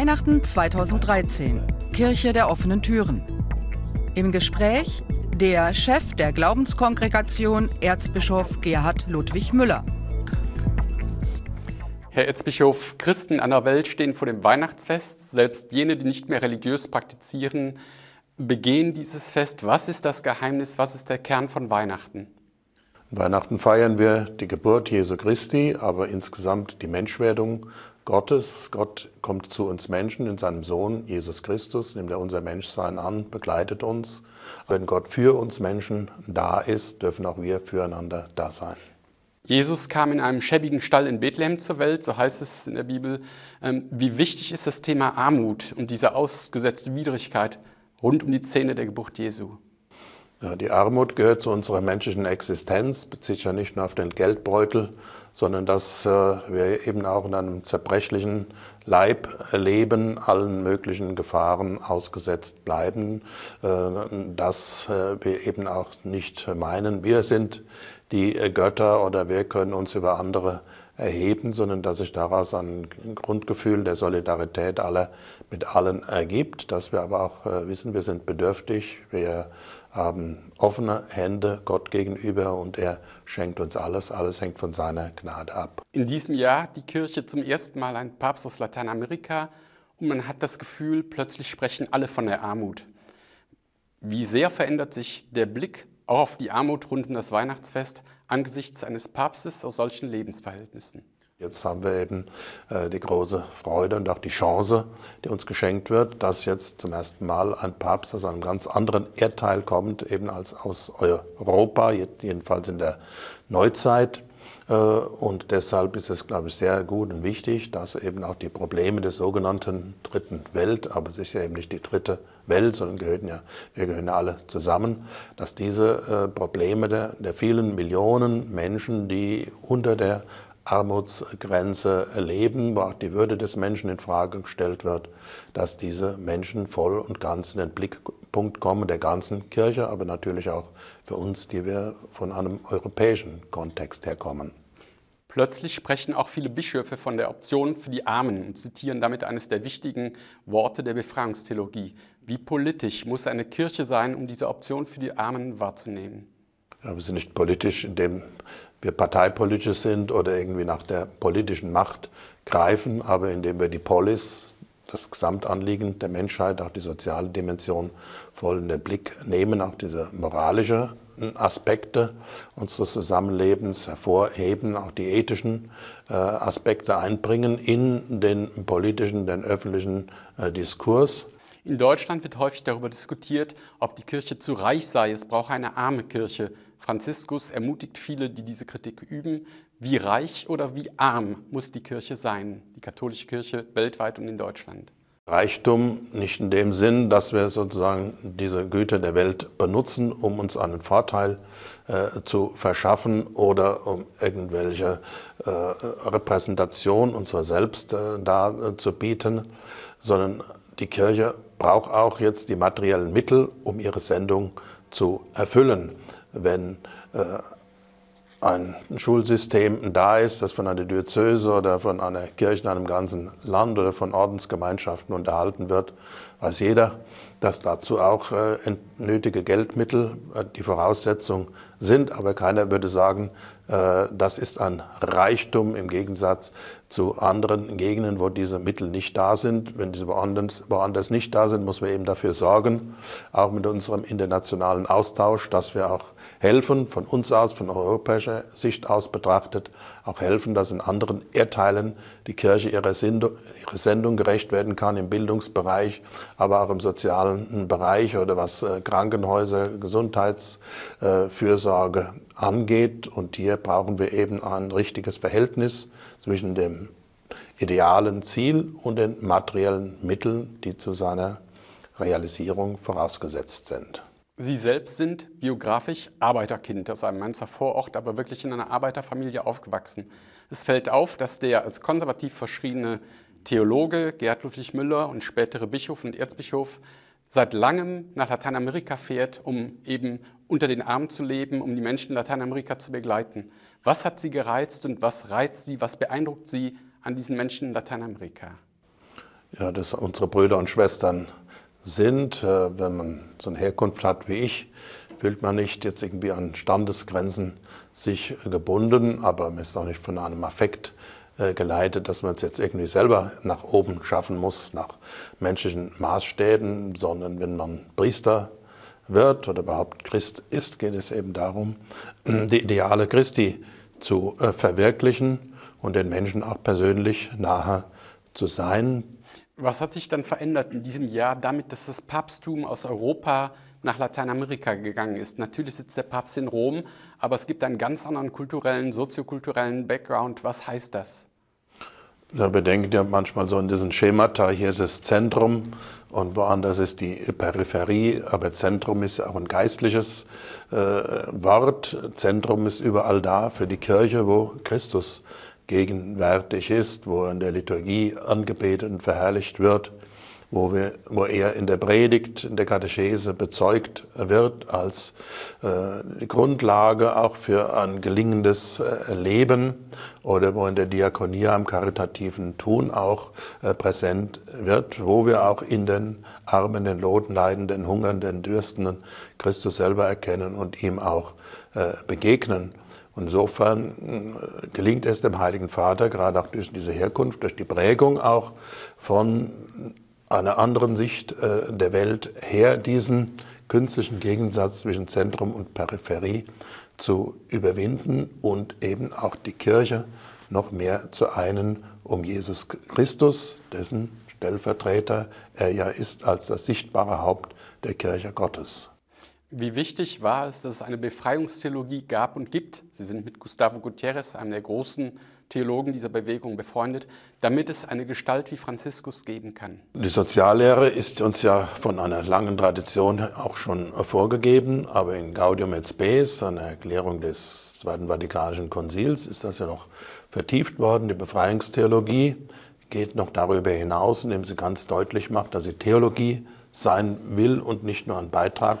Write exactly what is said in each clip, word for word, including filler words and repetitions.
Weihnachten zweitausenddreizehn, Kirche der offenen Türen. Im Gespräch der Chef der Glaubenskongregation, Erzbischof Gerhard Ludwig Müller. Herr Erzbischof, Christen in aller Welt stehen vor dem Weihnachtsfest. Selbst jene, die nicht mehr religiös praktizieren, begehen dieses Fest. Was ist das Geheimnis? Was ist der Kern von Weihnachten? Weihnachten feiern wir die Geburt Jesu Christi, aber insgesamt die Menschwerdung Gottes. Gott kommt zu uns Menschen in seinem Sohn Jesus Christus, nimmt er unser Menschsein an, begleitet uns. Wenn Gott für uns Menschen da ist, dürfen auch wir füreinander da sein. Jesus kam in einem schäbigen Stall in Bethlehem zur Welt, so heißt es in der Bibel. Wie wichtig ist das Thema Armut und diese ausgesetzte Widrigkeit rund um die Szene der Geburt Jesu? Die Armut gehört zu unserer menschlichen Existenz, bezieht ja nicht nur auf den Geldbeutel, sondern dass wir eben auch in einem zerbrechlichen Leib leben, allen möglichen Gefahren ausgesetzt bleiben, dass wir eben auch nicht meinen, wir sind die Götter oder wir können uns über andere erheben, sondern dass sich daraus ein Grundgefühl der Solidarität aller mit allen ergibt, dass wir aber auch wissen, wir sind bedürftig, wir haben offene Hände Gott gegenüber und er schenkt uns alles. Alles hängt von seiner Gnade ab. In diesem Jahr hat die Kirche zum ersten Mal einen Papst aus Lateinamerika und man hat das Gefühl, plötzlich sprechen alle von der Armut. Wie sehr verändert sich der Blick auch auf die Armut rund um das Weihnachtsfest angesichts eines Papstes aus solchen Lebensverhältnissen? Jetzt haben wir eben äh, die große Freude und auch die Chance, die uns geschenkt wird, dass jetzt zum ersten Mal ein Papst aus einem ganz anderen Erdteil kommt, eben als aus Europa, jedenfalls in der Neuzeit. Äh, und deshalb ist es, glaube ich, sehr gut und wichtig, dass eben auch die Probleme des sogenannten Dritten Welt, aber es ist ja eben nicht die dritte Welt, sondern gehören ja, wir gehören ja alle zusammen, dass diese äh, Probleme der, der vielen Millionen Menschen, die unter der Armutsgrenze leben, wo auch die Würde des Menschen in Frage gestellt wird, dass diese Menschen voll und ganz in den Blickpunkt kommen, der ganzen Kirche, aber natürlich auch für uns, die wir von einem europäischen Kontext herkommen. Plötzlich sprechen auch viele Bischöfe von der Option für die Armen und zitieren damit eines der wichtigen Worte der Befreiungstheologie. Wie politisch muss eine Kirche sein, um diese Option für die Armen wahrzunehmen? Ja, wir sind nicht politisch, indem wir parteipolitisch sind oder irgendwie nach der politischen Macht greifen, aber indem wir die Polis, das Gesamtanliegen der Menschheit, auch die soziale Dimension voll in den Blick nehmen, auch diese moralischen Aspekte unseres Zusammenlebens hervorheben, auch die ethischen Aspekte einbringen in den politischen, den öffentlichen Diskurs. In Deutschland wird häufig darüber diskutiert, ob die Kirche zu reich sei. Es brauche eine arme Kirche. Franziskus ermutigt viele, die diese Kritik üben. Wie reich oder wie arm muss die Kirche sein, die katholische Kirche weltweit und in Deutschland? Reichtum nicht in dem Sinn, dass wir sozusagen diese Güter der Welt benutzen, um uns einen Vorteil äh, zu verschaffen oder um irgendwelche äh, Repräsentation unserer selbst äh, darzubieten, sondern die Kirche braucht auch jetzt die materiellen Mittel, um ihre Sendung zu erfüllen. Wenn äh, ein Schulsystem da ist, das von einer Diözese oder von einer Kirche in einem ganzen Land oder von Ordensgemeinschaften unterhalten wird, weiß jeder, dass dazu auch äh, nötige Geldmittel äh, die Voraussetzung sind. Aber keiner würde sagen, äh, das ist ein Reichtum im Gegensatz zu anderen Gegenden, wo diese Mittel nicht da sind. Wenn diese woanders, woanders nicht da sind, muss man eben dafür sorgen, auch mit unserem internationalen Austausch, dass wir auch helfen, von uns aus, von europäischer Sicht aus betrachtet, auch helfen, dass in anderen Erdteilen die Kirche ihrer Sendung gerecht werden kann, im Bildungsbereich, aber auch im sozialen Bereich oder was Krankenhäuser, Gesundheitsfürsorge angeht. Und hier brauchen wir eben ein richtiges Verhältnis zwischen dem idealen Ziel und den materiellen Mitteln, die zu seiner Realisierung vorausgesetzt sind. Sie selbst sind biografisch Arbeiterkind aus einem Mainzer Vorort, aber wirklich in einer Arbeiterfamilie aufgewachsen. Es fällt auf, dass der als konservativ verschriene Theologe Gerhard Ludwig Müller und spätere Bischof und Erzbischof seit langem nach Lateinamerika fährt, um eben unter den Armen zu leben, um die Menschen in Lateinamerika zu begleiten. Was hat Sie gereizt und was reizt Sie, was beeindruckt Sie an diesen Menschen in Lateinamerika? ja, das unsere Brüder und Schwestern sind. Wenn man so eine Herkunft hat wie ich, fühlt man nicht jetzt irgendwie an Standesgrenzen sich gebunden, aber man ist auch nicht von einem Affekt geleitet, dass man es jetzt irgendwie selber nach oben schaffen muss, nach menschlichen Maßstäben, sondern wenn man Priester wird oder überhaupt Christ ist, geht es eben darum, die Ideale Christi zu verwirklichen und den Menschen auch persönlich nahe zu sein. Was hat sich dann verändert in diesem Jahr damit, dass das Papsttum aus Europa nach Lateinamerika gegangen ist? Natürlich sitzt der Papst in Rom, aber es gibt einen ganz anderen kulturellen, soziokulturellen Background. Was heißt das? Ja, wir denken ja manchmal so in diesen Schemata, hier ist das Zentrum und woanders ist die Peripherie, aber Zentrum ist ja auch ein geistliches äh, Wort. Zentrum ist überall da für die Kirche, wo Christus gegenwärtig ist, wo er in der Liturgie angebetet und verherrlicht wird, wo, wir, wo er in der Predigt, in der Katechese bezeugt wird als äh, die Grundlage auch für ein gelingendes äh, Leben, oder wo in der Diakonie am karitativen Tun auch äh, präsent wird, wo wir auch in den Armen, den Loten, Leidenden, Hungernden, Dürstenden Christus selber erkennen und ihm auch äh, begegnen. Insofern gelingt es dem Heiligen Vater, gerade auch durch diese Herkunft, durch die Prägung auch von einer anderen Sicht äh, der Welt her, diesen künstlichen Gegensatz zwischen Zentrum und Peripherie zu überwinden und eben auch die Kirche noch mehr zu einen um Jesus Christus, dessen Stellvertreter er ja ist als das sichtbare Haupt der Kirche Gottes. Wie wichtig war es, dass es eine Befreiungstheologie gab und gibt? Sie sind mit Gustavo Gutierrez, einem der großen Theologen dieser Bewegung, befreundet, damit es eine Gestalt wie Franziskus geben kann. Die Soziallehre ist uns ja von einer langen Tradition auch schon vorgegeben, aber in Gaudium et Spes, einer Erklärung des Zweiten Vatikanischen Konzils, ist das ja noch vertieft worden. Die Befreiungstheologie geht noch darüber hinaus, indem sie ganz deutlich macht, dass sie Theologie sein will und nicht nur einen Beitrag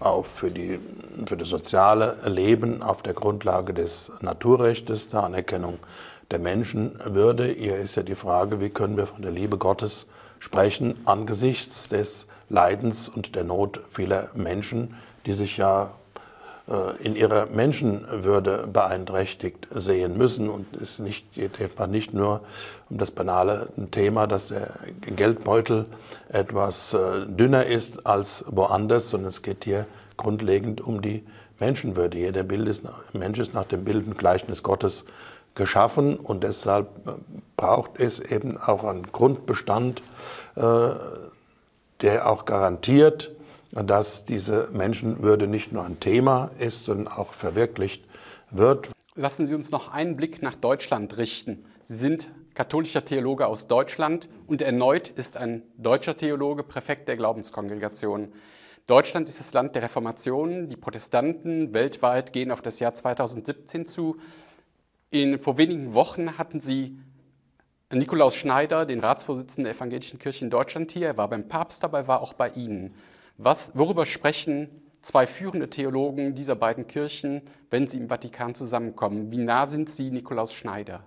auch für, die, für das soziale Leben auf der Grundlage des Naturrechtes, der Anerkennung der Menschenwürde. Hier ist ja die Frage, wie können wir von der Liebe Gottes sprechen angesichts des Leidens und der Not vieler Menschen, die sich ja in ihrer Menschenwürde beeinträchtigt sehen müssen. Und es geht etwa nicht nur um das banale Thema, dass der Geldbeutel etwas dünner ist als woanders, sondern es geht hier grundlegend um die Menschenwürde. Jeder Mensch ist nach dem Bild und Gleichnis Gottes geschaffen und deshalb braucht es eben auch einen Grundbestand, der auch garantiert, dass diese Menschenwürde nicht nur ein Thema ist, sondern auch verwirklicht wird. Lassen Sie uns noch einen Blick nach Deutschland richten. Sie sind katholischer Theologe aus Deutschland und erneut ist ein deutscher Theologe Präfekt der Glaubenskongregation. Deutschland ist das Land der Reformation. Die Protestanten weltweit gehen auf das Jahr zweitausendsiebzehn zu. In, vor wenigen Wochen hatten Sie Nikolaus Schneider, den Ratsvorsitzenden der Evangelischen Kirche in Deutschland, hier. Er war beim Papst dabei, war auch bei Ihnen. Was, worüber sprechen zwei führende Theologen dieser beiden Kirchen, wenn sie im Vatikan zusammenkommen? Wie nah sind Sie Nikolaus Schneider?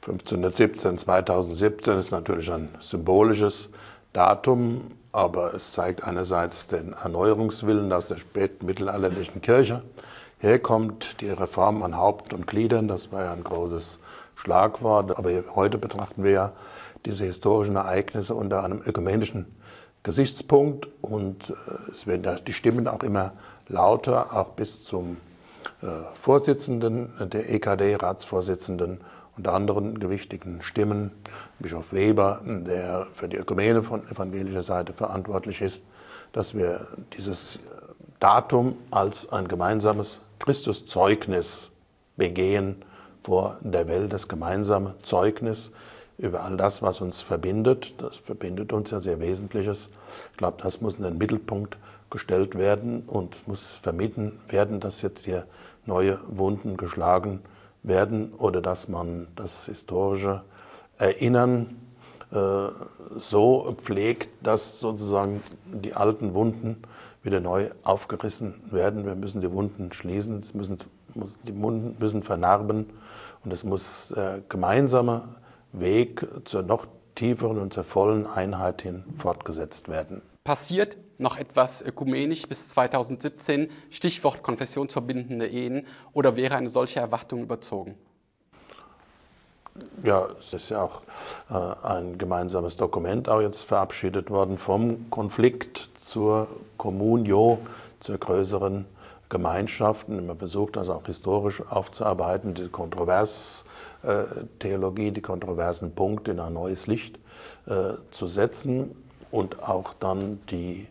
fünfzehnhundertsiebzehn, zweitausendsiebzehn ist natürlich ein symbolisches Datum, aber es zeigt einerseits den Erneuerungswillen, der aus der spätmittelalterlichen Kirche herkommt, die Reform an Haupt und Gliedern, das war ja ein großes Schlagwort. Aber heute betrachten wir ja diese historischen Ereignisse unter einem ökumenischen Gesichtspunkt und es werden ja die Stimmen auch immer lauter, auch bis zum äh, Vorsitzenden der E K D, Ratsvorsitzenden und anderen gewichtigen Stimmen, Bischof Weber, der für die Ökumene von evangelischer Seite verantwortlich ist, dass wir dieses Datum als ein gemeinsames Christuszeugnis begehen vor der Welt, das gemeinsame Zeugnis über all das, was uns verbindet. Das verbindet uns ja sehr Wesentliches. Ich glaube, das muss in den Mittelpunkt gestellt werden und muss vermieden werden, dass jetzt hier neue Wunden geschlagen werden oder dass man das historische Erinnern äh, so pflegt, dass sozusagen die alten Wunden wieder neu aufgerissen werden. Wir müssen die Wunden schließen, es müssen, muss, die Wunden müssen vernarben und es muss äh, gemeinsame Weg zur noch tieferen und zur vollen Einheit hin fortgesetzt werden. Passiert noch etwas ökumenisch bis zweitausendsiebzehn, Stichwort konfessionsverbindende Ehen, oder wäre eine solche Erwartung überzogen? Ja, es ist ja auch äh, ein gemeinsames Dokument auch jetzt verabschiedet worden, vom Konflikt zur Kommunio, zur größeren Gemeinschaften. Man versucht also auch historisch aufzuarbeiten, die Kontroverstheologie, die kontroversen Punkte in ein neues Licht äh, zu setzen und auch dann die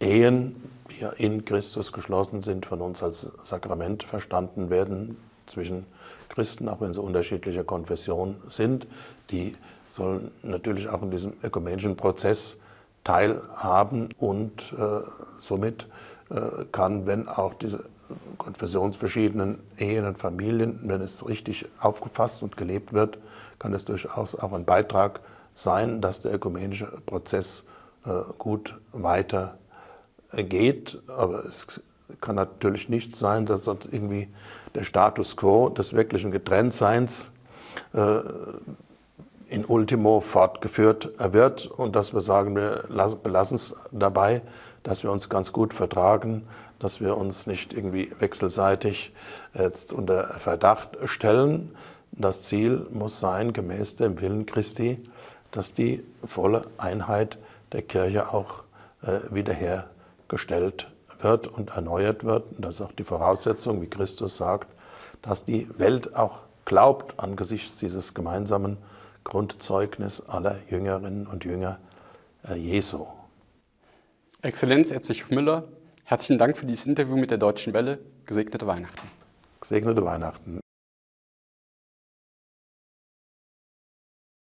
Ehen, die ja in Christus geschlossen sind, von uns als Sakrament verstanden werden, zwischen Christen, auch wenn sie unterschiedlicher Konfession sind, die sollen natürlich auch in diesem ökumenischen Prozess teilhaben und äh, somit äh, kann, wenn auch diese konfessionsverschiedenen Ehen und Familien, wenn es richtig aufgefasst und gelebt wird, kann es durchaus auch ein Beitrag sein, dass der ökumenische Prozess äh, gut weitergeht. Aber es kann natürlich nicht sein, dass sonst irgendwie der Status quo des wirklichen Getrenntseins äh, in Ultimo fortgeführt wird und dass wir sagen, wir belassen es dabei, dass wir uns ganz gut vertragen, dass wir uns nicht irgendwie wechselseitig jetzt unter Verdacht stellen. Das Ziel muss sein, gemäß dem Willen Christi, dass die volle Einheit der Kirche auch äh, wiederhergestellt wird und erneuert wird. Und das ist auch die Voraussetzung, wie Christus sagt, dass die Welt auch glaubt angesichts dieses gemeinsamen Grundzeugnis aller Jüngerinnen und Jünger äh, Jesu. Exzellenz, Erzbischof Müller, herzlichen Dank für dieses Interview mit der Deutschen Welle. Gesegnete Weihnachten. Gesegnete Weihnachten.